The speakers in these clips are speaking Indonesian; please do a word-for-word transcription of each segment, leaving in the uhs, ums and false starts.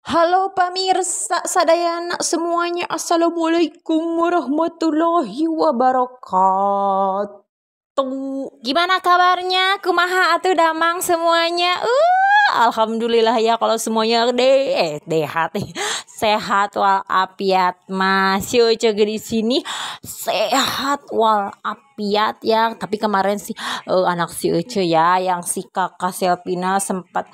Halo pemirsa sadayana semuanya, assalamualaikum warahmatullahi wabarakatuh. Gimana kabarnya? Kumaha atuh damang semuanya. Uh, alhamdulillah ya kalau semuanya deh eh, dehat sehat walafiat. Masih juga di sini sehat walafiat. Yang tapi kemarin si uh, anak si Ucu ya, yang si kakak Selvina sempat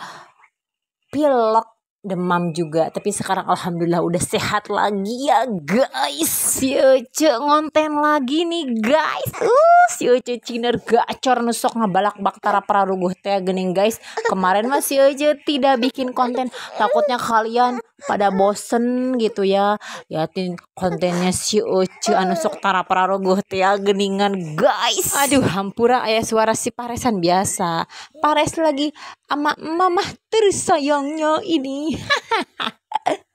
pilek demam juga, tapi sekarang alhamdulillah udah sehat lagi ya guys. Si Ucu ngonten lagi nih guys. Uh, si Ucu ciner gacor nusok ngebalak baktara praruguh teh gening guys. Kemarin mah si Ucu tidak bikin konten, takutnya kalian pada bosen gitu ya. Liatin kontennya si Ucu anu sok tara prarogoh teh geningan guys. Aduh hampura aya suara si Paresan biasa. Pares lagi ama mamah tersayangnya ini.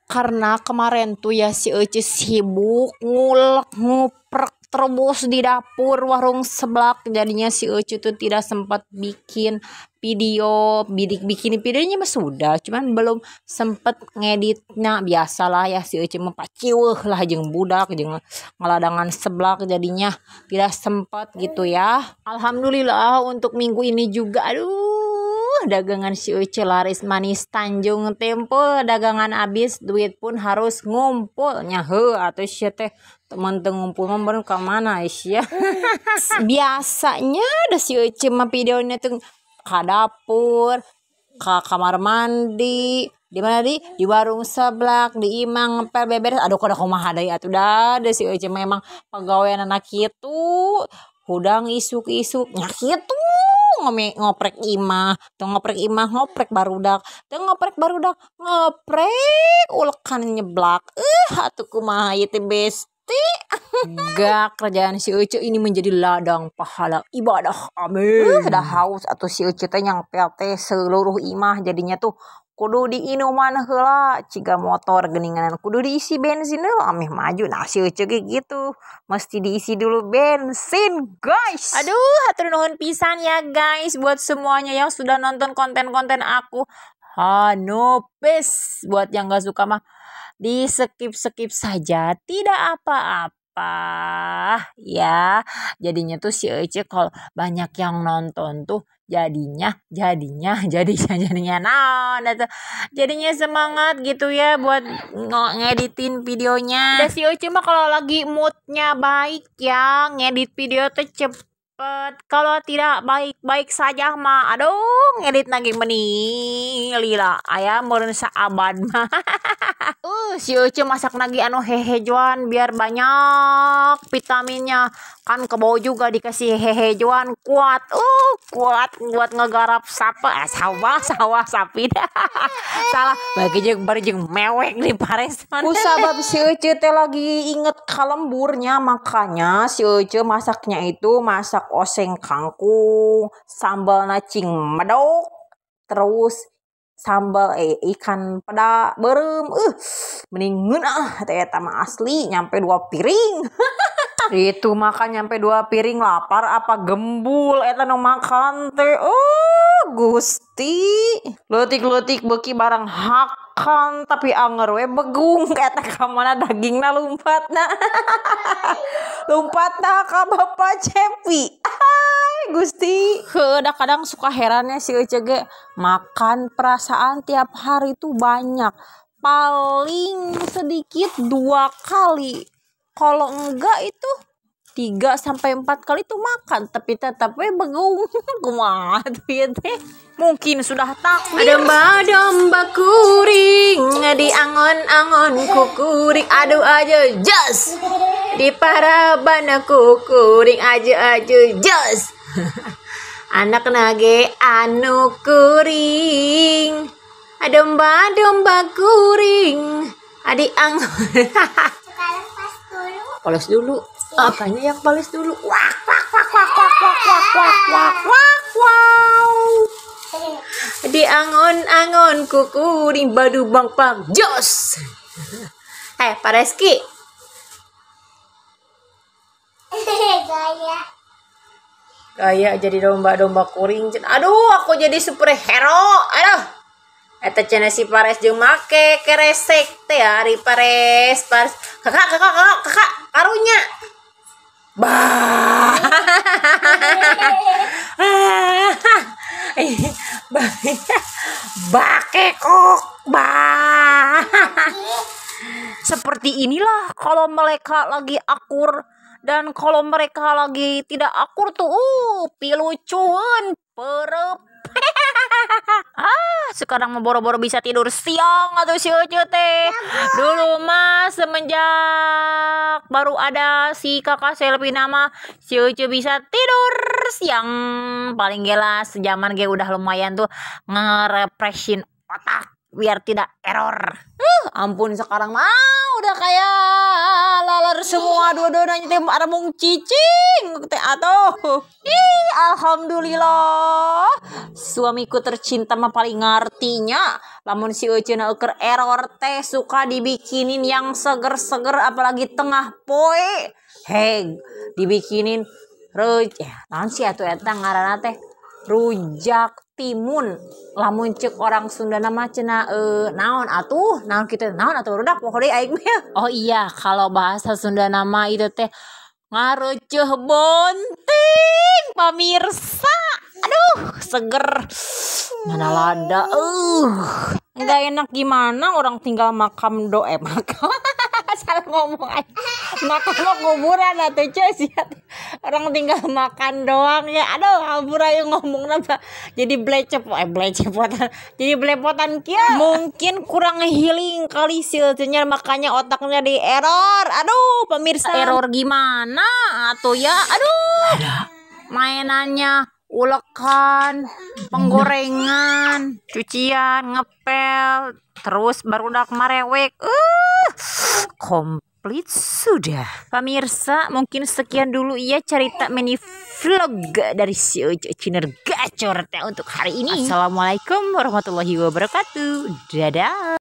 Karena kemarin tuh ya si Ucu sibuk ngulek nguprek terus di dapur warung seblak, jadinya si Ucu tuh tidak sempat bikin video. Bidik bikin videonya mah sudah, cuman belum sempet ngeditnya. Biasalah ya si Ucu mah paciweuh lah jeung budak jeung ngaladangan seblak, jadinya tidak sempat gitu ya. Alhamdulillah untuk minggu ini juga aduh dagangan si Ucu laris manis Tanjung Tempo. Dagangan habis duit pun harus ngumpulnya heuh atuh sia teh teman ngumpul mah ke mana ya. Biasanya ada si Ucu mah videonya tuh ke dapur, ke kamar mandi, di mana di di warung seblak, di imang ngepel beberes. Aduh kada kumaha deui atuh da, da si Ucu memang pegawaian anak kitu, hudang isuk-isuk nya kitu. Ngoprek imah, tuh ngoprek imah, ngoprek barudak, tuh ngoprek barudak, ngoprek ulekan nyeblak. Eh atuh kumaha ieu teh besti. Enggak, kerjaan si Ucu ini menjadi ladang pahala ibadah. Amin. Sudah haus atau si Ucu teh yang P L T seluruh imah, jadinya tuh kudu di inuman heula, ciga motor geninganan kudu diisi bensin heula. Ameh maju nah si Ucu gitu, mesti diisi dulu bensin, guys. Aduh, hatur nuhun pisan ya guys buat semuanya yang sudah nonton konten-konten aku. Hanopes buat yang gak suka mah di skip-skip saja, tidak apa-apa. Apa ya, jadinya tuh si Ucu kalau banyak yang nonton tuh jadinya jadinya jadinya jadinya naon atau jadinya semangat gitu ya buat ngeditin videonya. Dan si Ucu mah kalau lagi moodnya baik ya ngedit video tuh cepet, kalau tidak baik-baik saja mah aduh ngedit lagi mening lila ayam meureun saabad mah. Uh, si Ucu masak lagi anu hehejuan biar banyak vitaminnya, kan kebau juga dikasih hehejuan kuat. Uh, kuat buat ngegarap sapa, eh, sawah sawah sapi dah. Salah bagi jeung bari jeung mewek di Paresan. Kusabab si Ucu teh lagi inget kalemburnya, makanya si Ucu masaknya itu masak oseng kangkung, sambal nacing medok, terus sambal eh, ikan peda berem, uh, mending ngeunah teh eta mah asli nyampe dua piring. Itu makan nyampe dua piring, lapar apa gembul eta nu makan teh. Oh gusti, leutik-leutik beki barang hakan tapi anger we begung eta ka mana dagingna lumpatna. Lumpatna ka Bapak Cepi. Gusti, kadang-kadang suka herannya si Ucu ge makan perasaan tiap hari tuh banyak, paling sedikit dua kali, kalau enggak itu tiga sampai empat kali tuh makan, tapi tetap we begung kumaha teh. Mungkin sudah takdir. Domba-domba kuring di angon-angon kukuring, aduh aja jas di parabana kukuring aja aja jas. Anak nage anu kuring, domba-domba kuring, adik ang. Polos dulu, apanya yang polos dulu? Wak wak wak wak wak wak wak wak wak wak wak. Di angon-angon kukuring badu bang pak jos. Eh, Pak Reski. Gaya. Kayak jadi domba-domba kuring. Aduh, aku jadi superhero. Aduh. Eta cenah si Pares jeung make keresek teh ari Pares, Pares. Kakak, kakak, kakak, kakak, karunya. Bah. Bakekok, bah. Seperti inilah kalau mereka lagi akur, dan kalau mereka lagi tidak akur tuh uh, pilucuan perep. Ah, sekarang boro-boro bisa tidur siang atau si Ucu teh. Dulu mas semenjak baru ada si kakak Selvi nama, si Ucu bisa tidur siang paling gila sejaman ge udah lumayan tuh nge-refreshin otak biar tidak error. Uh, ampun sekarang mah udah kayak lalar semua dua-duanya teh ada mung cicing teh atuh. Ih, alhamdulillah. Suamiku tercinta mah paling ngartinya. Lamun si Ucu na keur error teh suka dibikinin yang seger-seger apalagi tengah poe. Heng, dibikinin rujak. Ya, naon sih atuh eta ngaranna teh? Rujak timun, lamun cek orang Sunda nama cina e, naon atuh, naon kita naon atuh rudak pokoknya aing. Oh iya, kalau bahasa Sunda nama itu teh ngarucuh bonting pamirsa. Aduh, seger. Mana lada, uh, nggak enak gimana orang tinggal makam doa eh, makam. Salah ngomong aja. Makan lo kuburan atau cesiat. Orang tinggal makan doang ya. Aduh, hampur ayo ngomong apa. Jadi blecep, eh blecepotan. Jadi belepotan kia. Mungkin kurang healing kali silnya makanya otaknya di error. Aduh, pemirsa. Error gimana atau ya? Aduh. Mainannya ulekan, penggorengan, cucian, ngepel, terus baru udah marewek. Uh, komplit sudah. Pemirsa, mungkin sekian dulu ya cerita mini vlog dari si Ucu Ciner Gacor untuk hari ini. Assalamualaikum warahmatullahi wabarakatuh. Dadah.